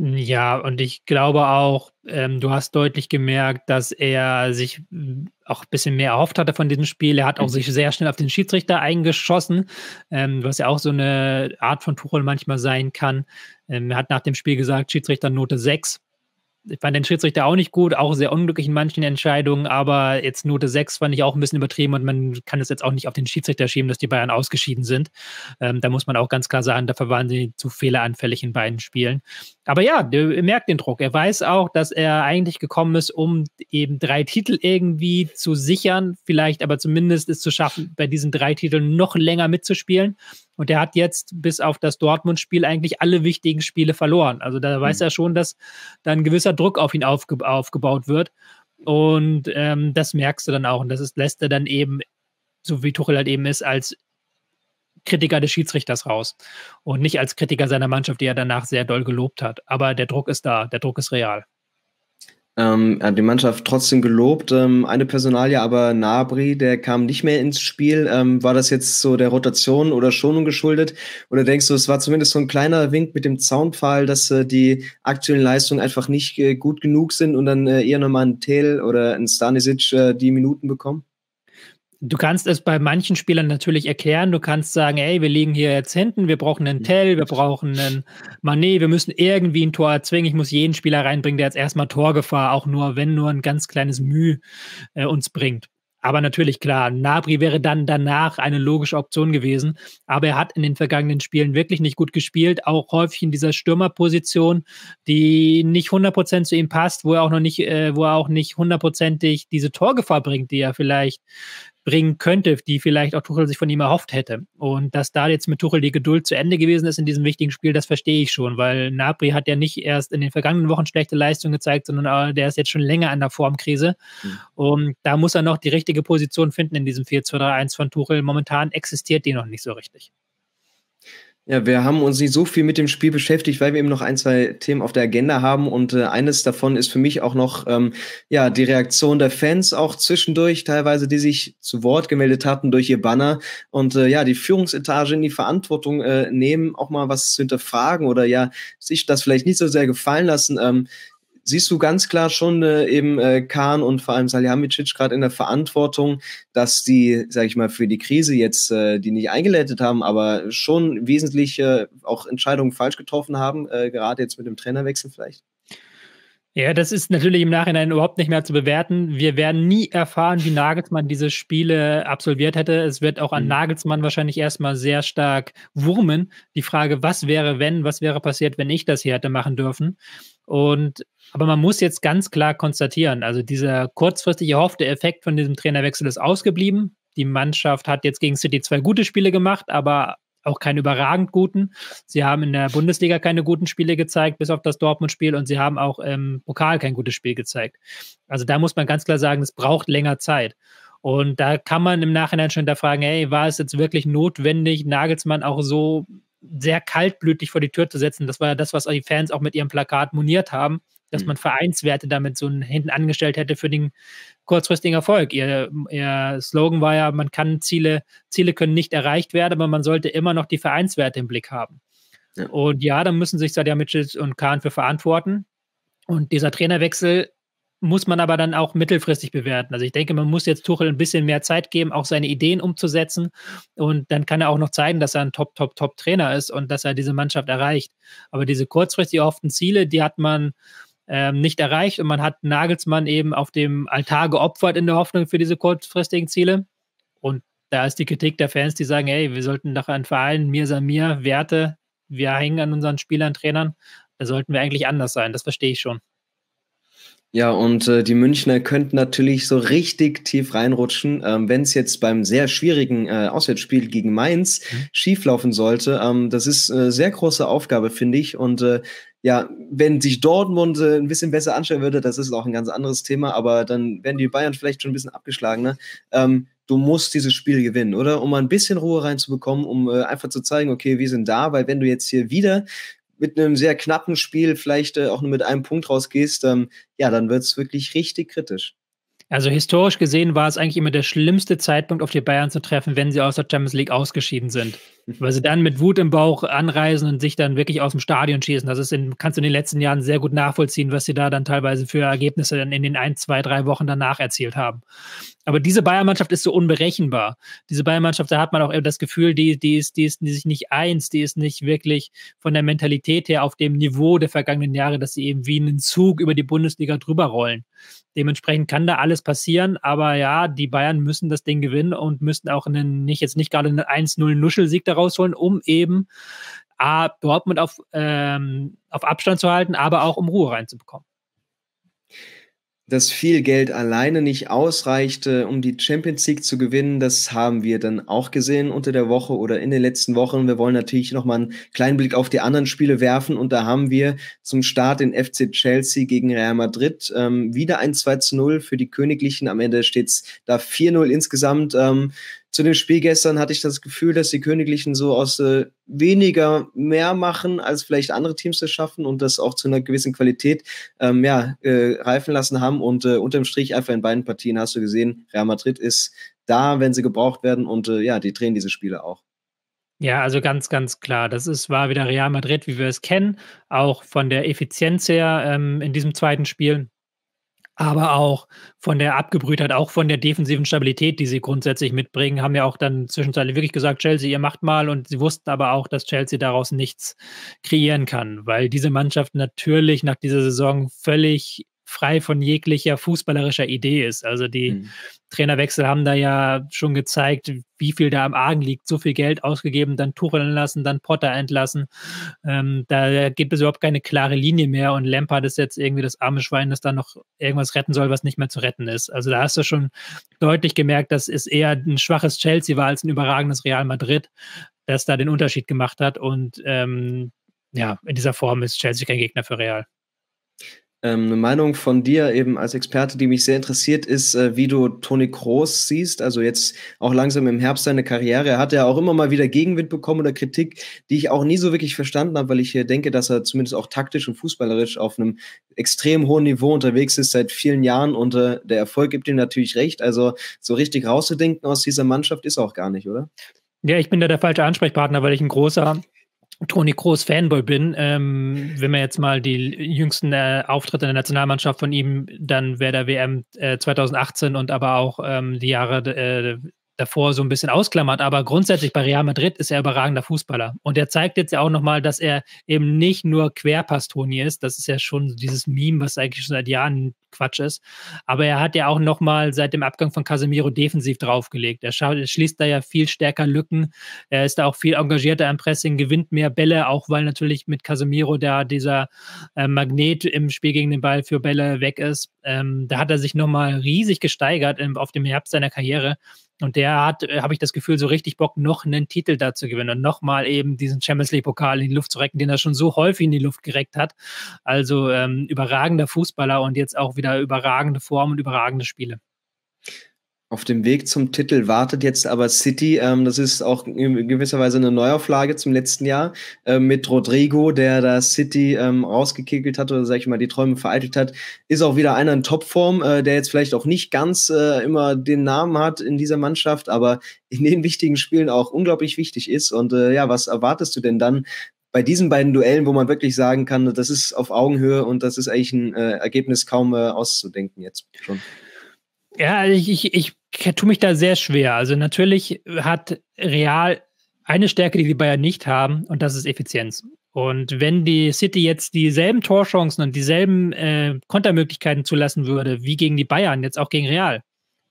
Ja, und ich glaube auch, du hast deutlich gemerkt, dass er sich auch ein bisschen mehr erhofft hatte von diesem Spiel. Er hat auch sich sehr schnell auf den Schiedsrichter eingeschossen, was ja auch so eine Art von Tuchel manchmal sein kann. Er hat nach dem Spiel gesagt, Schiedsrichter Note 6. Ich fand den Schiedsrichter auch nicht gut, auch sehr unglücklich in manchen Entscheidungen, aber jetzt Note 6 fand ich auch ein bisschen übertrieben und man kann es jetzt auch nicht auf den Schiedsrichter schieben, dass die Bayern ausgeschieden sind. Da muss man auch ganz klar sagen, dafür waren sie zu fehleranfällig in beiden Spielen. Aber ja, er merkt den Druck. Er weiß auch, dass er eigentlich gekommen ist, um eben 3 Titel irgendwie zu sichern, vielleicht aber zumindest es zu schaffen, bei diesen 3 Titeln noch länger mitzuspielen. Und er hat jetzt bis auf das Dortmund-Spiel eigentlich alle wichtigen Spiele verloren. Also da weiß er schon, dass da ein gewisser Druck auf ihn aufgebaut wird. Und das merkst du dann auch. Und das lässt er dann eben, so wie Tuchel halt eben ist, als Kritiker des Schiedsrichters raus. Und nicht als Kritiker seiner Mannschaft, die er danach sehr doll gelobt hat. Aber der Druck ist da, der Druck ist real. Die Mannschaft trotzdem gelobt. Eine Personalie, aber Gnabry, der kam nicht mehr ins Spiel. War das jetzt so der Rotation oder Schonung geschuldet? Oder denkst du, es war zumindest so ein kleiner Wink mit dem Zaunpfahl, dass die aktuellen Leistungen einfach nicht gut genug sind und dann eher nochmal ein Tel oder ein Stanisic die Minuten bekommen? Du kannst es bei manchen Spielern natürlich erklären. Du kannst sagen, ey, wir liegen hier jetzt hinten, wir brauchen einen Tell, wir brauchen einen Mané, wir müssen irgendwie ein Tor erzwingen. Ich muss jeden Spieler reinbringen, der jetzt erstmal Torgefahr, auch nur, wenn nur ein ganz kleines Mühe uns bringt. Aber natürlich, klar, Gnabry wäre dann danach eine logische Option gewesen. Aber er hat in den vergangenen Spielen wirklich nicht gut gespielt, auch häufig in dieser Stürmerposition, die nicht 100% zu ihm passt, wo er auch noch nicht, wo er auch nicht hundertprozentig diese Torgefahr bringt, die er vielleicht bringen könnte, die vielleicht auch Tuchel sich von ihm erhofft hätte. Und dass da jetzt mit Tuchel die Geduld zu Ende gewesen ist in diesem wichtigen Spiel, das verstehe ich schon, weil Gnabry hat ja nicht erst in den vergangenen Wochen schlechte Leistung gezeigt, sondern der ist jetzt schon länger an der Formkrise. Mhm. Und da muss er noch die richtige Position finden in diesem 4-2-3-1 von Tuchel. Momentan existiert die noch nicht so richtig. Ja, wir haben uns nicht so viel mit dem Spiel beschäftigt, weil wir eben noch ein, zwei Themen auf der Agenda haben und eines davon ist für mich auch noch ja, die Reaktion der Fans auch zwischendurch, teilweise die sich zu Wort gemeldet hatten durch ihr Banner und ja, die Führungsetage in die Verantwortung nehmen, auch mal was zu hinterfragen oder ja, sich das vielleicht nicht so sehr gefallen lassen. Siehst du ganz klar schon eben Kahn und vor allem Salihamidzic gerade in der Verantwortung, dass die, sag ich mal, für die Krise jetzt, die nicht eingeleitet haben, aber schon wesentlich auch Entscheidungen falsch getroffen haben, gerade jetzt mit dem Trainerwechsel vielleicht? Ja, das ist natürlich im Nachhinein überhaupt nicht mehr zu bewerten. Wir werden nie erfahren, wie Nagelsmann diese Spiele absolviert hätte. Es wird auch an Nagelsmann wahrscheinlich erstmal sehr stark wurmen. Die Frage, was wäre, wenn, was wäre passiert, wenn ich das hier hätte machen dürfen? Aber man muss jetzt ganz klar konstatieren, also dieser kurzfristig erhoffte Effekt von diesem Trainerwechsel ist ausgeblieben. Die Mannschaft hat jetzt gegen City 2 gute Spiele gemacht, aber auch keine überragend guten. Sie haben in der Bundesliga keine guten Spiele gezeigt, bis auf das Dortmund-Spiel, und sie haben auch im Pokal kein gutes Spiel gezeigt. Also da muss man ganz klar sagen, es braucht länger Zeit. Und da kann man im Nachhinein schon hinterfragen, hey, war es jetzt wirklich notwendig, Nagelsmann auch so sehr kaltblütig vor die Tür zu setzen? Das war ja das, was die Fans auch mit ihrem Plakat moniert haben, dass man Vereinswerte damit so hinten angestellt hätte für den kurzfristigen Erfolg. Ihr Slogan war ja, man kann Ziele können nicht erreicht werden, aber man sollte immer noch die Vereinswerte im Blick haben. Ja. Und ja, dann müssen sich Salihamidzic und Kahn für verantworten. Und dieser Trainerwechsel muss man aber dann auch mittelfristig bewerten. Also ich denke, man muss jetzt Tuchel ein bisschen mehr Zeit geben, auch seine Ideen umzusetzen, und dann kann er auch noch zeigen, dass er ein Top-Trainer ist und dass er diese Mannschaft erreicht. Aber diese kurzfristig erhofften Ziele, die hat man nicht erreicht, und man hat Nagelsmann eben auf dem Altar geopfert in der Hoffnung für diese kurzfristigen Ziele. Und da ist die Kritik der Fans, die sagen, hey, wir sollten doch an Vereinen, mir san mir, Werte, wir hängen an unseren Spielern, Trainern, da sollten wir eigentlich anders sein, das verstehe ich schon. Ja, und die Münchner könnten natürlich so richtig tief reinrutschen, wenn es jetzt beim sehr schwierigen Auswärtsspiel gegen Mainz schieflaufen sollte. Das ist eine sehr große Aufgabe, finde ich. Und ja, wenn sich Dortmund ein bisschen besser anstellen würde, das ist auch ein ganz anderes Thema, aber dann wären die Bayern vielleicht schon ein bisschen abgeschlagen, ne? Du musst dieses Spiel gewinnen, oder? Um mal ein bisschen Ruhe reinzubekommen, um einfach zu zeigen, okay, wir sind da, weil wenn du jetzt hier wieder mit einem sehr knappen Spiel vielleicht auch nur mit einem Punkt rausgehst, ja, dann wird es wirklich richtig kritisch. Also historisch gesehen war es eigentlich immer der schlimmste Zeitpunkt, auf die Bayern zu treffen, wenn sie aus der Champions League ausgeschieden sind. Weil sie dann mit Wut im Bauch anreisen und sich dann wirklich aus dem Stadion schießen. Das ist kannst du in den letzten Jahren sehr gut nachvollziehen, was sie da dann teilweise für Ergebnisse dann in den 1, 2, 3 Wochen danach erzielt haben. Aber diese Bayern-Mannschaft ist so unberechenbar. Diese Bayern-Mannschaft, da hat man auch eben das Gefühl, die ist sich nicht eins, die ist nicht wirklich von der Mentalität her auf dem Niveau der vergangenen Jahre, dass sie eben wie einen Zug über die Bundesliga drüber rollen. Dementsprechend kann da alles passieren, aber ja, die Bayern müssen das Ding gewinnen und müssen auch jetzt nicht gerade einen 1-0-Nuschel-Sieg daraus holen, um eben A, Dortmund auf Abstand zu halten, aber auch um Ruhe reinzubekommen. Dass viel Geld alleine nicht ausreichte, um die Champions League zu gewinnen, das haben wir dann auch gesehen unter der Woche oder in den letzten Wochen. Wir wollen natürlich nochmal einen kleinen Blick auf die anderen Spiele werfen, und da haben wir zum Start den FC Chelsea gegen Real Madrid. Wieder ein 2:0 für die Königlichen, am Ende steht es da 4:0 insgesamt. Zu dem Spiel gestern hatte ich das Gefühl, dass die Königlichen so aus weniger mehr machen, als vielleicht andere Teams das schaffen, und das auch zu einer gewissen Qualität reifen lassen haben. Und unterm Strich einfach in beiden Partien hast du gesehen, Real Madrid ist da, wenn sie gebraucht werden, und ja, die drehen diese Spiele auch. Ja, also ganz, ganz klar. Das war wieder Real Madrid, wie wir es kennen, auch von der Effizienz her in diesem zweiten Spiel. Aber auch von der Abgebrühtheit, auch von der defensiven Stabilität, die sie grundsätzlich mitbringen, haben ja auch dann zwischenzeitlich wirklich gesagt, Chelsea, ihr macht mal, und sie wussten aber auch, dass Chelsea daraus nichts kreieren kann, weil diese Mannschaft natürlich nach dieser Saison völlig frei von jeglicher fußballerischer Idee ist. Also die Trainerwechsel haben da ja schon gezeigt, wie viel da am Argen liegt. So viel Geld ausgegeben, dann Tuchel entlassen, dann Potter entlassen. Da gibt es überhaupt keine klare Linie mehr, und Lampard ist jetzt irgendwie das arme Schwein, das dann noch irgendwas retten soll, was nicht mehr zu retten ist. Also da hast du schon deutlich gemerkt, dass es eher ein schwaches Chelsea war als ein überragendes Real Madrid, das da den Unterschied gemacht hat, und ja, in dieser Form ist Chelsea kein Gegner für Real. Eine Meinung von dir eben als Experte, die mich sehr interessiert, ist, wie du Toni Kroos siehst, also jetzt auch langsam im Herbst seine Karriere. Er hat ja auch immer mal wieder Gegenwind bekommen oder Kritik, die ich auch nie so wirklich verstanden habe, weil ich denke, dass er zumindest auch taktisch und fußballerisch auf einem extrem hohen Niveau unterwegs ist seit vielen Jahren, und der Erfolg gibt ihm natürlich recht. Also so richtig rauszudenken aus dieser Mannschaft ist auch gar nicht, oder? Ja, ich bin da der falsche Ansprechpartner, weil ich ein großer Toni Kroos Fanboy bin. Wenn man jetzt mal die jüngsten Auftritte in der Nationalmannschaft von ihm, dann wäre der WM 2018 und aber auch die Jahre davor so ein bisschen ausklammert, aber grundsätzlich bei Real Madrid ist er überragender Fußballer, und er zeigt jetzt ja auch nochmal, dass er eben nicht nur Querpass-Toni ist, das ist ja schon dieses Meme, was eigentlich schon seit Jahren Quatsch ist, aber er hat ja auch nochmal seit dem Abgang von Casemiro defensiv draufgelegt, er schließt da ja viel stärker Lücken, er ist da auch viel engagierter im Pressing, gewinnt mehr Bälle, auch weil natürlich mit Casemiro da dieser Magnet im Spiel gegen den Ball für Bälle weg ist, da hat er sich nochmal riesig gesteigert auf dem Herbst seiner Karriere. Und der hat, habe ich das Gefühl, so richtig Bock, noch einen Titel da zu gewinnen und nochmal eben diesen Champions League-Pokal in die Luft zu recken, den er schon so häufig in die Luft gereckt hat. Also überragender Fußballer und jetzt auch wieder überragende Form und überragende Spiele. Auf dem Weg zum Titel wartet jetzt aber City, das ist auch in gewisser Weise eine Neuauflage zum letzten Jahr, mit Rodrigo, der da City rausgekickelt hat oder, sag ich mal, die Träume vereitelt hat, ist auch wieder einer in Topform, der jetzt vielleicht auch nicht ganz immer den Namen hat in dieser Mannschaft, aber in den wichtigen Spielen auch unglaublich wichtig ist. Und ja, was erwartest du denn dann bei diesen beiden Duellen, wo man wirklich sagen kann, das ist auf Augenhöhe und das ist eigentlich ein Ergebnis kaum auszudenken jetzt schon. Ja, ich tue mich da sehr schwer. Also natürlich hat Real eine Stärke, die die Bayern nicht haben, und das ist Effizienz. Und wenn die City jetzt dieselben Torchancen und dieselben Kontermöglichkeiten zulassen würde, wie gegen die Bayern, jetzt auch gegen Real,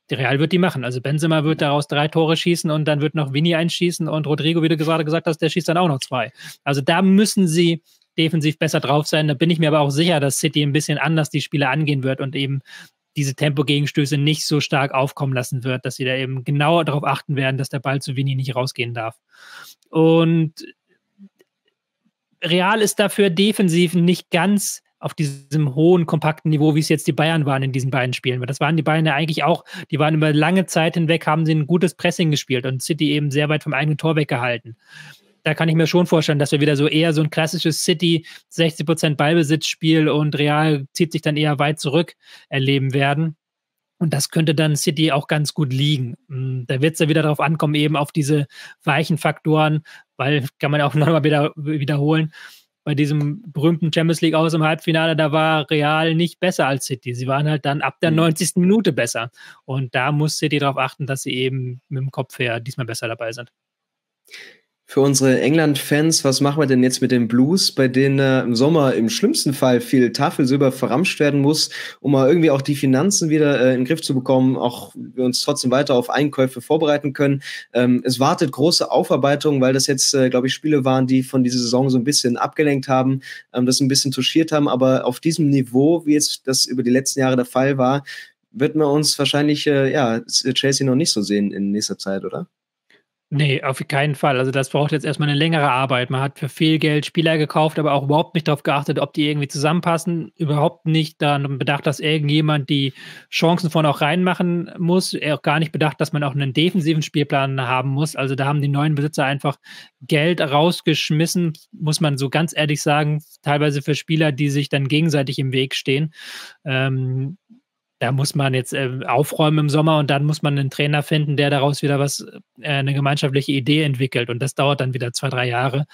die Real wird die machen. Also Benzema wird daraus 3 Tore schießen und dann wird noch Vini einschießen und Rodrigo, wie du gerade gesagt hast, der schießt dann auch noch 2. Also da müssen sie defensiv besser drauf sein. Da bin ich mir aber auch sicher, dass City ein bisschen anders die Spiele angehen wird und eben diese Tempo-Gegenstöße nicht so stark aufkommen lassen wird, dass sie da eben genauer darauf achten werden, dass der Ball zu Vini nicht rausgehen darf. Und Real ist dafür defensiv nicht ganz auf diesem hohen, kompakten Niveau, wie es jetzt die Bayern waren in diesen beiden Spielen. Weil das waren die Bayern ja eigentlich auch, die waren über lange Zeit hinweg, haben sie ein gutes Pressing gespielt und City eben sehr weit vom eigenen Tor weggehalten. Da kann ich mir schon vorstellen, dass wir wieder so eher so ein klassisches City 60% Ballbesitzspiel und Real zieht sich dann eher weit zurück erleben werden. Und das könnte dann City auch ganz gut liegen. Da wird es ja wieder darauf ankommen, eben auf diese weichen Faktoren, weil, kann man auch nochmal wiederholen, bei diesem berühmten Champions League aus im Halbfinale, da war Real nicht besser als City. Sie waren halt dann ab der 90. Minute besser. Und da muss City darauf achten, dass sie eben mit dem Kopf her diesmal besser dabei sind. Für unsere England-Fans, was machen wir denn jetzt mit den Blues, bei denen im Sommer im schlimmsten Fall viel Tafelsilber verramscht werden muss, um mal irgendwie auch die Finanzen wieder in den Griff zu bekommen, auch wir uns trotzdem weiter auf Einkäufe vorbereiten können. Es wartet große Aufarbeitung, weil das jetzt, glaube ich, Spiele waren, die von dieser Saison so ein bisschen abgelenkt haben, das ein bisschen touchiert haben, aber auf diesem Niveau, wie jetzt das über die letzten Jahre der Fall war, wird man uns wahrscheinlich, Chelsea noch nicht so sehen in nächster Zeit, oder? Nee, auf keinen Fall. Also das braucht jetzt erstmal eine längere Arbeit. Man hat für viel Geld Spieler gekauft, aber auch überhaupt nicht darauf geachtet, ob die irgendwie zusammenpassen. Überhaupt nicht dann bedacht, dass irgendjemand die Chancen vorne auch reinmachen muss. Auch gar nicht bedacht, dass man auch einen defensiven Spielplan haben muss. Also da haben die neuen Besitzer einfach Geld rausgeschmissen, muss man so ganz ehrlich sagen, teilweise für Spieler, die sich dann gegenseitig im Weg stehen. Da muss man jetzt aufräumen im Sommer und dann muss man einen Trainer finden, der daraus wieder eine gemeinschaftliche Idee entwickelt. Und das dauert dann wieder 2, 3 Jahre.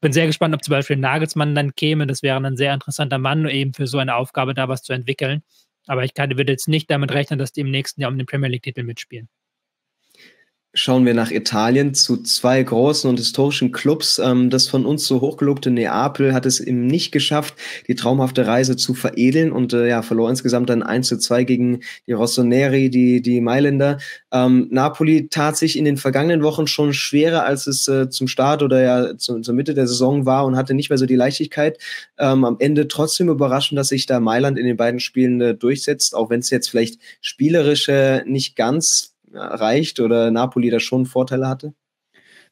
Bin sehr gespannt, ob zum Beispiel Nagelsmann dann käme. Das wäre ein sehr interessanter Mann, eben für so eine Aufgabe da was zu entwickeln. Aber ich würde jetzt nicht damit rechnen, dass die im nächsten Jahr um den Premier League-Titel mitspielen. Schauen wir nach Italien zu 2 großen und historischen Clubs. Das von uns so hochgelobte Neapel hat es eben nicht geschafft, die traumhafte Reise zu veredeln und verlor insgesamt dann 1:2 gegen die Rossoneri, die Mailänder. Napoli tat sich in den vergangenen Wochen schon schwerer, als es zum Start oder zur Mitte der Saison war und hatte nicht mehr so die Leichtigkeit. Am Ende trotzdem überraschend, dass sich da Mailand in den beiden Spielen durchsetzt, auch wenn es jetzt vielleicht spielerisch nicht ganz reicht oder Napoli da schon Vorteile hatte?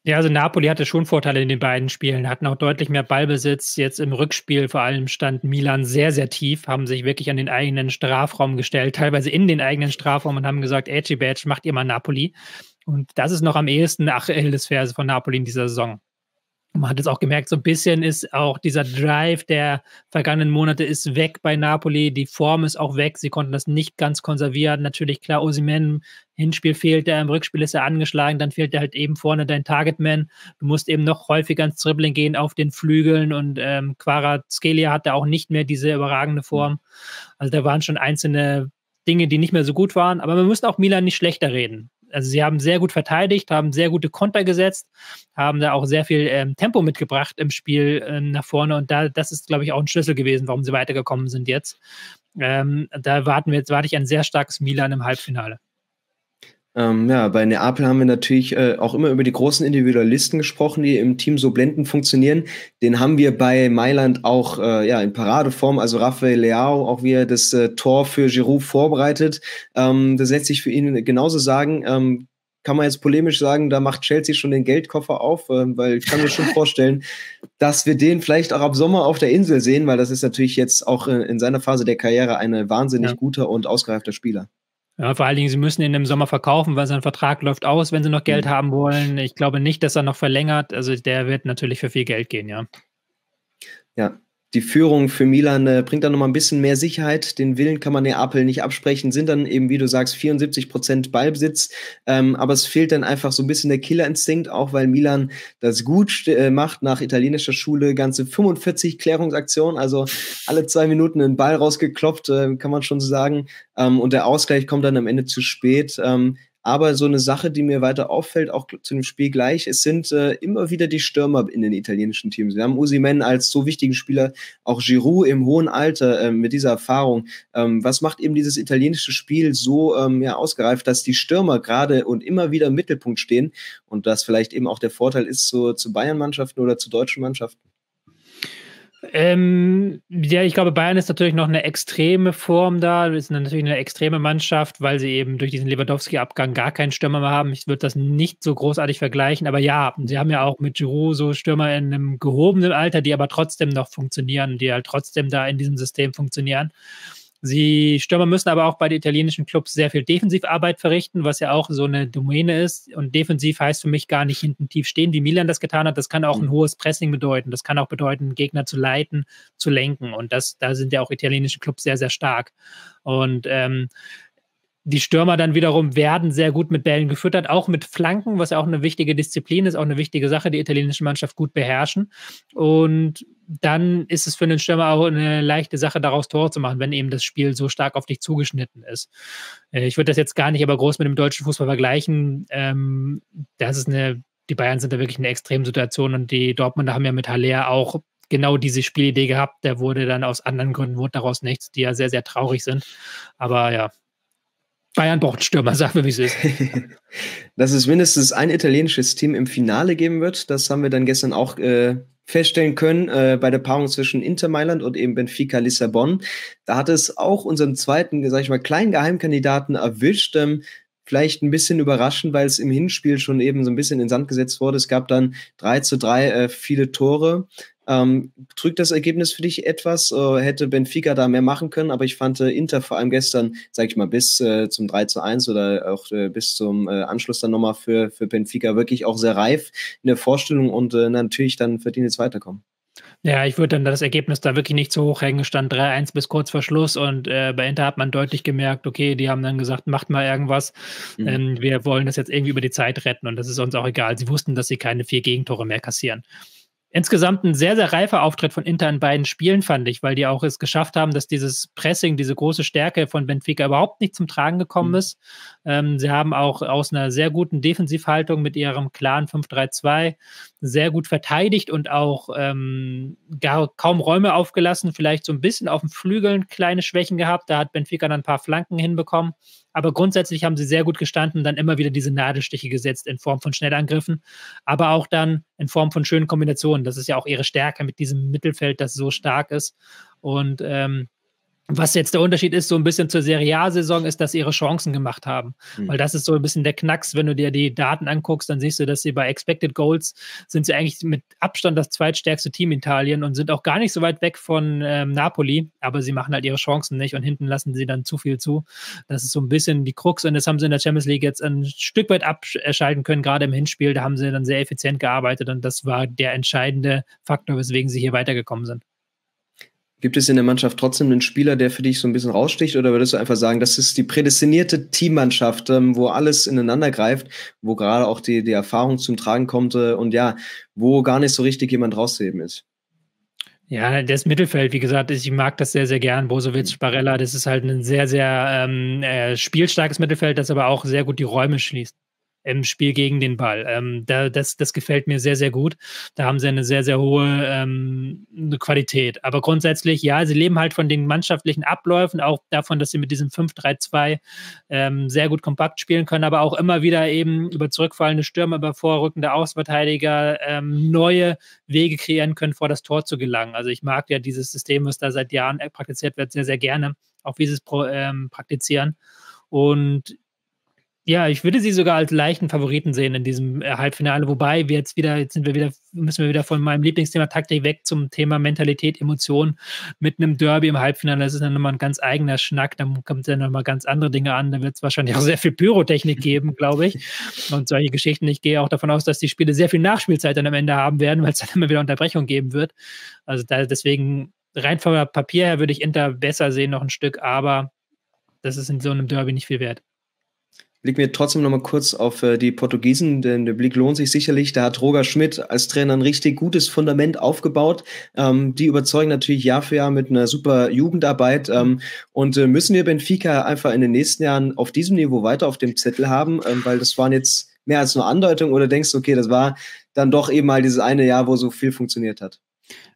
Ja, also Napoli hatte schon Vorteile in den beiden Spielen, hatten auch deutlich mehr Ballbesitz. Jetzt im Rückspiel vor allem stand Milan sehr, sehr tief, haben sich wirklich an den eigenen Strafraum gestellt, teilweise in den eigenen Strafraum und haben gesagt, Edgy-Badge, macht ihr mal Napoli. Und das ist noch am ehesten Achillesferse von Napoli in dieser Saison. Man hat es auch gemerkt, so ein bisschen ist auch dieser Drive der vergangenen Monate ist weg bei Napoli. Die Form ist auch weg. Sie konnten das nicht ganz konservieren. Natürlich, klar, Osimhen, Hinspiel fehlt er, im Rückspiel ist er angeschlagen. Dann fehlt er halt eben vorne dein Targetman. Du musst eben noch häufiger ins Dribbling gehen auf den Flügeln. Und Kvaratskhelia hat da auch nicht mehr diese überragende Form. Also da waren schon einzelne Dinge, die nicht mehr so gut waren. Aber wir müssen auch Milan nicht schlechter reden. Also sie haben sehr gut verteidigt, haben sehr gute Konter gesetzt, haben da auch sehr viel Tempo mitgebracht im Spiel nach vorne. Und das ist, glaube ich, auch ein Schlüssel gewesen, warum sie weitergekommen sind jetzt. Da warte ich ein sehr starkes Milan im Halbfinale. Bei Neapel haben wir natürlich auch immer über die großen Individualisten gesprochen, die im Team so blendend funktionieren. Den haben wir bei Mailand auch in Paradeform, also Rafael Leao, auch wie er das Tor für Giroud vorbereitet. Das lässt sich für ihn genauso sagen. Kann man jetzt polemisch sagen, da macht Chelsea schon den Geldkoffer auf, weil ich kann mir schon vorstellen, dass wir den vielleicht auch ab Sommer auf der Insel sehen, weil das ist natürlich jetzt auch in seiner Phase der Karriere ein wahnsinnig guter und ausgereifter Spieler. Ja, vor allen Dingen, sie müssen ihn im Sommer verkaufen, weil sein Vertrag läuft aus, wenn sie noch Geld haben wollen. Ich glaube nicht, dass er noch verlängert. Also der wird natürlich für viel Geld gehen, ja. Ja, die Führung für Milan bringt dann nochmal ein bisschen mehr Sicherheit. Den Willen kann man Neapel nicht absprechen. Sind dann eben, wie du sagst, 74% Ballbesitz. Aber es fehlt dann einfach so ein bisschen der Killerinstinkt, auch weil Milan das gut macht. Nach italienischer Schule ganze 45 Klärungsaktionen. Also alle 2 Minuten einen Ball rausgeklopft, kann man schon so sagen. Und der Ausgleich kommt dann am Ende zu spät. Aber so eine Sache, die mir weiter auffällt, auch zu dem Spiel gleich, es sind immer wieder die Stürmer in den italienischen Teams. Wir haben Osimhen als so wichtigen Spieler, auch Giroud im hohen Alter mit dieser Erfahrung. Was macht eben dieses italienische Spiel so ausgereift, dass die Stürmer gerade und immer wieder im Mittelpunkt stehen und das vielleicht eben auch der Vorteil ist zu Bayern-Mannschaften oder zu deutschen Mannschaften? Ja, ich glaube, Bayern ist natürlich noch eine extreme Form da, ist natürlich eine extreme Mannschaft, weil sie eben durch diesen Lewandowski-Abgang gar keinen Stürmer mehr haben. Ich würde das nicht so großartig vergleichen, aber ja, sie haben ja auch mit Giroud so Stürmer in einem gehobenen Alter, die aber trotzdem noch funktionieren, die halt trotzdem da in diesem System funktionieren. Die Stürmer müssen aber auch bei den italienischen Clubs sehr viel Defensivarbeit verrichten, was ja auch so eine Domäne ist. Und defensiv heißt für mich gar nicht hinten tief stehen, wie Milan das getan hat. Das kann auch ein hohes Pressing bedeuten. Das kann auch bedeuten, Gegner zu leiten, zu lenken. Und da sind ja auch italienische Clubs sehr, sehr stark. Und die Stürmer dann wiederum werden sehr gut mit Bällen gefüttert, auch mit Flanken, was ja auch eine wichtige Disziplin ist, auch eine wichtige Sache, die italienische Mannschaft gut beherrschen. Und dann ist es für den Stürmer auch eine leichte Sache, daraus Tore zu machen, wenn eben das Spiel so stark auf dich zugeschnitten ist. Ich würde das jetzt gar nicht aber groß mit dem deutschen Fußball vergleichen. Die Bayern sind da wirklich in einer extremen Situation und die Dortmunder haben ja mit Haller auch genau diese Spielidee gehabt. Der wurde dann aus anderen Gründen, wurde daraus nichts, die ja sehr, sehr traurig sind. Aber ja, Bayern braucht Stürmer, sag mir, wie es ist. Dass es mindestens ein italienisches Team im Finale geben wird, das haben wir dann gestern auch feststellen können bei der Paarung zwischen Inter Mailand und eben Benfica Lissabon. Da hat es auch unseren zweiten, sag ich mal, kleinen Geheimkandidaten erwischt. Vielleicht ein bisschen überraschend, weil es im Hinspiel schon eben so ein bisschen in den Sand gesetzt wurde. Es gab dann 3:3 viele Tore. Drückt das Ergebnis für dich etwas? Hätte Benfica da mehr machen können? Aber ich fand Inter vor allem gestern, sag ich mal, bis zum 3:1 oder auch bis zum Anschluss dann nochmal für Benfica wirklich auch sehr reif in der Vorstellung und natürlich dann verdient es weiterkommen. Ja, ich würde dann das Ergebnis da wirklich nicht zu hoch hängen. Stand 3:1 bis kurz vor Schluss und bei Inter hat man deutlich gemerkt, okay, die haben dann gesagt, macht mal irgendwas. Wir wollen das jetzt irgendwie über die Zeit retten und das ist uns auch egal. Sie wussten, dass sie keine 4 Gegentore mehr kassieren. Insgesamt ein sehr, sehr reifer Auftritt von Inter in beiden Spielen, fand ich, weil die auch es geschafft haben, dass dieses Pressing, diese große Stärke von Benfica überhaupt nicht zum Tragen gekommen ist. Sie haben auch aus einer sehr guten Defensivhaltung mit ihrem klaren 5-3-2 sehr gut verteidigt und auch gar kaum Räume aufgelassen, vielleicht so ein bisschen auf den Flügeln kleine Schwächen gehabt. Da hat Benfica dann ein paar Flanken hinbekommen. Aber grundsätzlich haben sie sehr gut gestanden, dann immer wieder diese Nadelstiche gesetzt in Form von Schnellangriffen, aber auch dann in Form von schönen Kombinationen. Das ist ja auch ihre Stärke mit diesem Mittelfeld, das so stark ist. Und was jetzt der Unterschied ist, so ein bisschen zur Serie A-Saison, ist, dass sie ihre Chancen gemacht haben. Weil das ist so ein bisschen der Knacks, wenn du dir die Daten anguckst, dann siehst du, dass sie bei Expected Goals sind sie eigentlich mit Abstand das zweitstärkste Team in Italien und sind auch gar nicht so weit weg von Napoli, aber sie machen halt ihre Chancen nicht und hinten lassen sie dann zu viel zu. Das ist so ein bisschen die Krux und das haben sie in der Champions League jetzt ein Stück weit abschalten können, gerade im Hinspiel, da haben sie dann sehr effizient gearbeitet und das war der entscheidende Faktor, weswegen sie hier weitergekommen sind. Gibt es in der Mannschaft trotzdem einen Spieler, der für dich so ein bisschen raussticht? Oder würdest du einfach sagen, das ist die prädestinierte Teammannschaft, wo alles ineinander greift, wo gerade auch die Erfahrung zum Tragen kommt und ja, wo gar nicht so richtig jemand rauszuheben ist? Ja, das Mittelfeld, wie gesagt, ich mag das sehr, sehr gern. Brozovic, Barella, das ist halt ein sehr, sehr spielstarkes Mittelfeld, das aber auch sehr gut die Räume schließt im Spiel gegen den Ball. Das gefällt mir sehr, sehr gut. Da haben sie eine sehr, sehr hohe Qualität. Aber grundsätzlich, ja, sie leben halt von den mannschaftlichen Abläufen, auch davon, dass sie mit diesem 5-3-2 sehr gut kompakt spielen können, aber auch immer wieder eben über zurückfallende Stürmer, über vorrückende Außenverteidiger neue Wege kreieren können, vor das Tor zu gelangen. Also ich mag ja dieses System, was da seit Jahren praktiziert wird, sehr, sehr gerne, auch wie sie es praktizieren. Und ja, ich würde sie sogar als leichten Favoriten sehen in diesem Halbfinale, wobei wir jetzt müssen wir wieder von meinem Lieblingsthema Taktik weg zum Thema Mentalität, Emotionen mit einem Derby im Halbfinale. Das ist dann nochmal ein ganz eigener Schnack, da kommt dann nochmal ganz andere Dinge an, da wird es wahrscheinlich auch sehr viel Pyrotechnik geben, glaube ich, und solche Geschichten. Ich gehe auch davon aus, dass die Spiele sehr viel Nachspielzeit dann am Ende haben werden, weil es dann immer wieder Unterbrechung geben wird. Also deswegen rein vom Papier her würde ich Inter besser sehen noch ein Stück, aber das ist in so einem Derby nicht viel wert. Blick mir trotzdem nochmal kurz auf die Portugiesen, denn der Blick lohnt sich sicherlich. Da hat Roger Schmidt als Trainer ein richtig gutes Fundament aufgebaut. Die überzeugen natürlich Jahr für Jahr mit einer super Jugendarbeit. Müssen wir Benfica einfach in den nächsten Jahren auf diesem Niveau weiter auf dem Zettel haben, weil das waren jetzt mehr als nur Andeutungen, oder denkst du, okay, das war dann doch eben mal dieses eine Jahr, wo so viel funktioniert hat?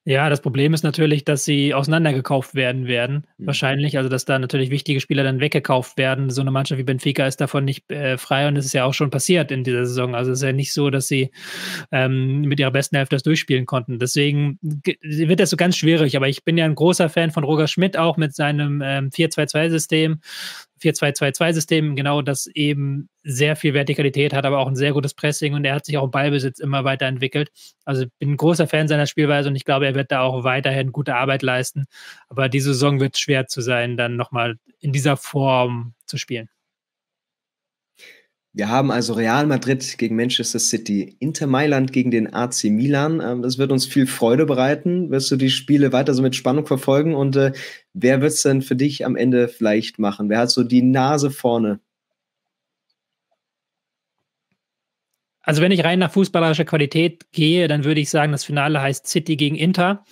Ja, das Problem ist natürlich, dass sie auseinandergekauft werden, wahrscheinlich, also dass da natürlich wichtige Spieler dann weggekauft werden. So eine Mannschaft wie Benfica ist davon nicht frei, und das ist ja auch schon passiert in dieser Saison. Also es ist ja nicht so, dass sie mit ihrer besten Hälfte das durchspielen konnten. Deswegen wird das so ganz schwierig, aber ich bin ja ein großer Fan von Roger Schmidt, auch mit seinem 4-2-2-System. 4-2-2-2-System, genau, das eben sehr viel Vertikalität hat, aber auch ein sehr gutes Pressing, und er hat sich auch im Ballbesitz immer weiterentwickelt. Also ich bin ein großer Fan seiner Spielweise, und ich glaube, er wird da auch weiterhin gute Arbeit leisten. Aber die Saison wird schwer zu sein, dann nochmal in dieser Form zu spielen. Wir haben also Real Madrid gegen Manchester City, Inter Mailand gegen den AC Milan. Das wird uns viel Freude bereiten. Wirst du die Spiele weiter so mit Spannung verfolgen? Und wer wird es denn für dich am Ende vielleicht machen? Wer hat so die Nase vorne? Also wenn ich rein nach fußballerischer Qualität gehe, dann würde ich sagen, das Finale heißt City gegen Inter.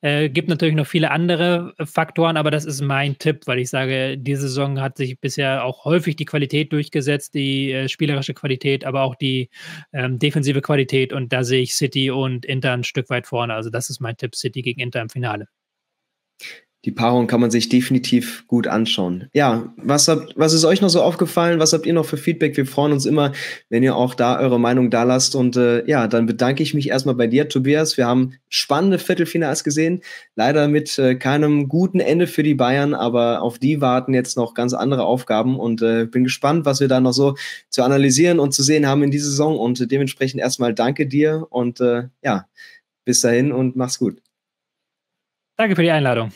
Gibt natürlich noch viele andere Faktoren, aber das ist mein Tipp, weil ich sage, diese Saison hat sich bisher auch häufig die Qualität durchgesetzt, die spielerische Qualität, aber auch die defensive Qualität, und da sehe ich City und Inter ein Stück weit vorne. Also das ist mein Tipp, City gegen Inter im Finale. Die Paarung kann man sich definitiv gut anschauen. Ja, was ist euch noch so aufgefallen? Was habt ihr noch für Feedback? Wir freuen uns immer, wenn ihr auch da eure Meinung da lasst. Und ja, dann bedanke ich mich erstmal bei dir, Tobias. Wir haben spannende Viertelfinals gesehen. Leider mit keinem guten Ende für die Bayern, aber auf die warten jetzt noch ganz andere Aufgaben. Und bin gespannt, was wir da noch so zu analysieren und zu sehen haben in dieser Saison. Und dementsprechend erstmal danke dir. Und ja, bis dahin und mach's gut. Danke für die Einladung.